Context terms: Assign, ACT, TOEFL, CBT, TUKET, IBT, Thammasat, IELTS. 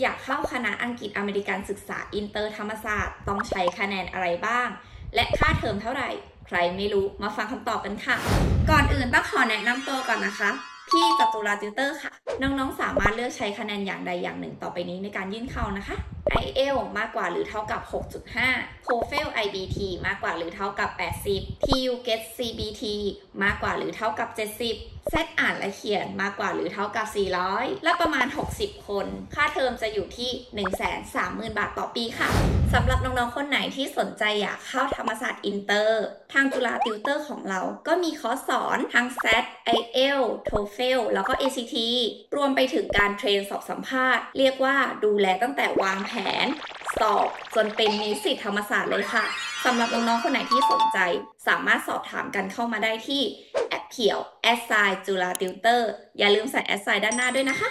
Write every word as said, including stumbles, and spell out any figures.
อยากเข้าคณะอังกฤษอเมริกันศึกษาอินเตอร์ธรรมศาสตร์ต้องใช้คะแนนอะไรบ้างและค่าเทอมเท่าไหร่ใครไม่รู้มาฟังคำตอบกันค่ะก่อนอื่นต้องขอแนะนำตัวก่อนนะคะพี่จตุราติวเตอร์ค่ะน้องๆสามารถเลือกใช้คะแนนอย่างใดอย่างหนึ่งต่อไปนี้ในการยื่นเข้านะคะ ไอ เอล มากกว่าหรือเท่ากับ หกจุดห้า โทเฟล ไอ บี ที มากกว่าหรือเท่ากับ แปดสิบ ที ยู เก็ต ซี บี ที มากกว่าหรือเท่ากับ เจ็ดสิบเซตอ่านและเขียนมากกว่าหรือเท่ากับสี่ร้อยและประมาณหกสิบคนค่าเทอมจะอยู่ที่ หนึ่งแสนสามหมื่น บาทต่อปีค่ะสำหรับน้องๆคนไหนที่สนใจอยากเข้าธรรมศาสตร์อินเตอร์ทางจุฬาติวเตอร์ของเราก็มีคอร์สสอนทั้ง เซต ไอ เอล โทเฟล แล้วก็ เอ ซี ที รวมไปถึงการเทรนสอบสัมภาษณ์เรียกว่าดูแลตั้งแต่วางแผนสอบจนเป็นนิสิตธรรมศาสตร์เลยค่ะสำหรับน้องๆคนไหนที่สนใจสามารถสอบถามกันเข้ามาได้ที่แอปเขียว แอสไซน์ จุฬาติวเตอร์อย่าลืมใส่ แอสไซน์ ด้านหน้าด้วยนะคะ